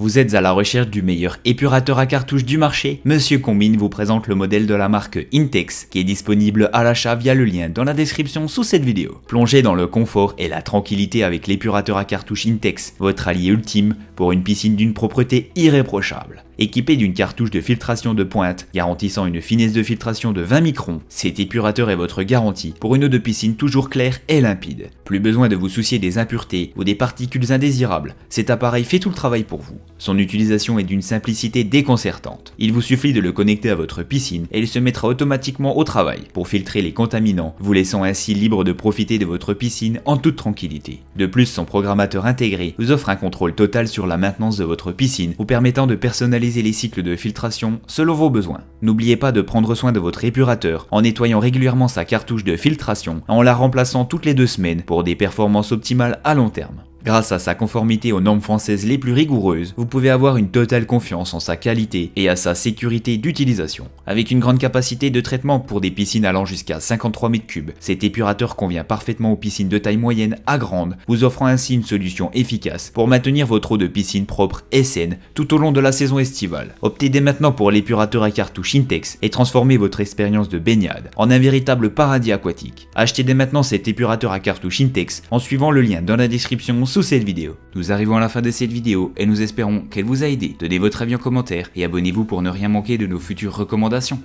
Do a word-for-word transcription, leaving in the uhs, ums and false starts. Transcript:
Vous êtes à la recherche du meilleur épurateur à cartouches du marché? Monsieur Combine vous présente le modèle de la marque Intex qui est disponible à l'achat via le lien dans la description sous cette vidéo. Plongez dans le confort et la tranquillité avec l'épurateur à cartouches Intex, votre allié ultime pour une piscine d'une propreté irréprochable. Équipé d'une cartouche de filtration de pointe garantissant une finesse de filtration de vingt microns, cet épurateur est votre garantie pour une eau de piscine toujours claire et limpide. Plus besoin de vous soucier des impuretés ou des particules indésirables, cet appareil fait tout le travail pour vous. Son utilisation est d'une simplicité déconcertante. Il vous suffit de le connecter à votre piscine et il se mettra automatiquement au travail pour filtrer les contaminants, vous laissant ainsi libre de profiter de votre piscine en toute tranquillité. De plus, son programmateur intégré vous offre un contrôle total sur la maintenance de votre piscine, vous permettant de personnaliser les cycles de filtration selon vos besoins. N'oubliez pas de prendre soin de votre épurateur en nettoyant régulièrement sa cartouche de filtration en la remplaçant toutes les deux semaines pour des performances optimales à long terme. Grâce à sa conformité aux normes françaises les plus rigoureuses, vous pouvez avoir une totale confiance en sa qualité et à sa sécurité d'utilisation. Avec une grande capacité de traitement pour des piscines allant jusqu'à cinquante-trois mètres cubes, cet épurateur convient parfaitement aux piscines de taille moyenne à grande, vous offrant ainsi une solution efficace pour maintenir votre eau de piscine propre et saine tout au long de la saison estivale. Optez dès maintenant pour l'épurateur à cartouche Intex et transformez votre expérience de baignade en un véritable paradis aquatique. Achetez dès maintenant cet épurateur à cartouche Intex en suivant le lien dans la description sous cette vidéo. Nous arrivons à la fin de cette vidéo et nous espérons qu'elle vous a aidé. Donnez votre avis en commentaire et abonnez-vous pour ne rien manquer de nos futures recommandations.